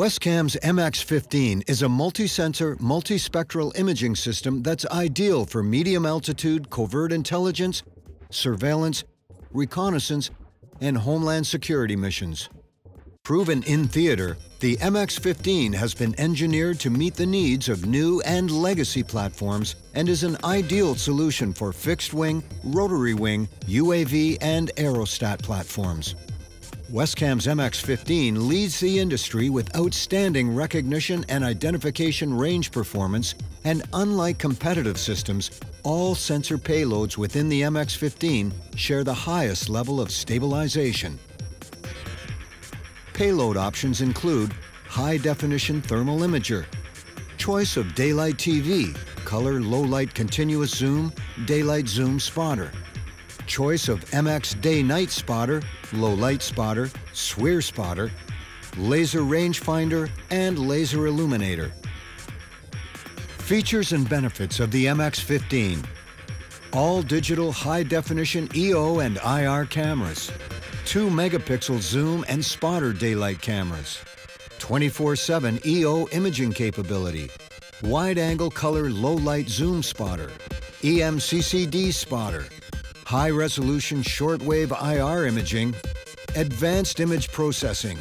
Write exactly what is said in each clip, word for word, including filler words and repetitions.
WESCAM's M X fifteen is a multi-sensor, multispectral imaging system that's ideal for medium-altitude covert intelligence, surveillance, reconnaissance, and homeland security missions. Proven in theater, the M X fifteen has been engineered to meet the needs of new and legacy platforms and is an ideal solution for fixed-wing, rotary-wing, U A V, and aerostat platforms. WESCAM's M X fifteen leads the industry with outstanding recognition and identification range performance, and unlike competitive systems, all sensor payloads within the M X fifteen share the highest level of stabilization. Payload options include high-definition thermal imager, choice of daylight T V, color low-light continuous zoom, daylight zoom spotter, choice of M X day-night spotter, low-light spotter, SWIR spotter, laser rangefinder, and laser illuminator. Features and benefits of the M X fifteen. All-digital high-definition E O and I R cameras, two megapixel zoom and spotter daylight cameras, twenty-four seven E O imaging capability, wide-angle color low-light zoom spotter, E M C C D spotter, high-resolution shortwave I R imaging, advanced image processing.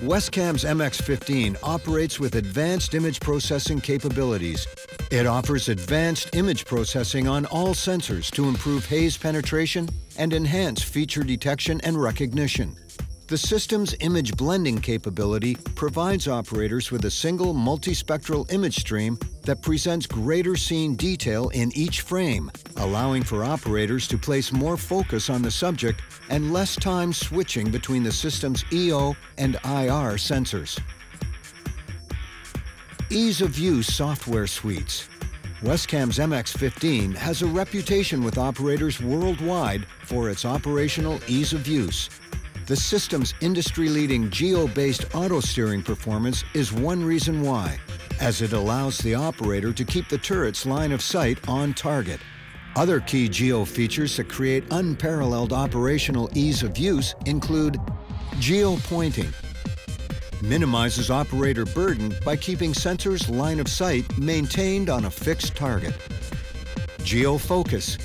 WESCAM's M X fifteen operates with advanced image processing capabilities. It offers advanced image processing on all sensors to improve haze penetration and enhance feature detection and recognition. The system's image blending capability provides operators with a single multispectral image stream that presents greater scene detail in each frame, allowing for operators to place more focus on the subject and less time switching between the system's E O and I R sensors. Ease of use software suites. WESCAM's M X fifteen has a reputation with operators worldwide for its operational ease of use. The system's industry-leading geo-based auto-steering performance is one reason why, as it allows the operator to keep the turret's line of sight on target. Other key geo features that create unparalleled operational ease of use include geo-pointing. Minimizes operator burden by keeping sensors' line of sight maintained on a fixed target. Geo-focus.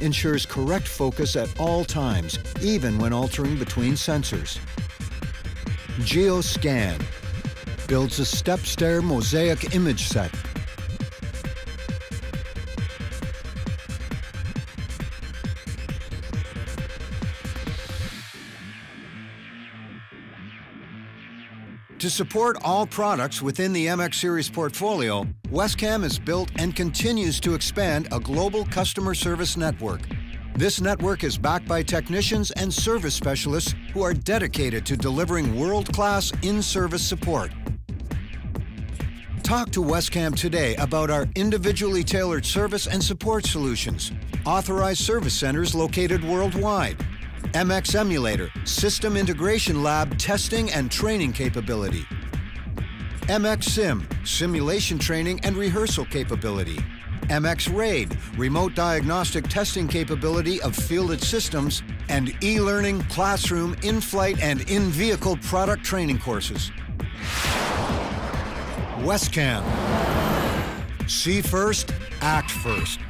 Ensures correct focus at all times, even when altering between sensors. GeoScan builds a step-stair mosaic image set. To support all products within the M X Series portfolio, WESCAM has built and continues to expand a global customer service network. This network is backed by technicians and service specialists who are dedicated to delivering world-class in-service support. Talk to WESCAM today about our individually tailored service and support solutions, authorized service centers located worldwide, M X Emulator, System Integration Lab testing and training capability, M X Sim, simulation training and rehearsal capability, M X RAID, remote diagnostic testing capability of fielded systems, and e-learning, classroom, in-flight, and in-vehicle product training courses. WESCAM. See first, act first.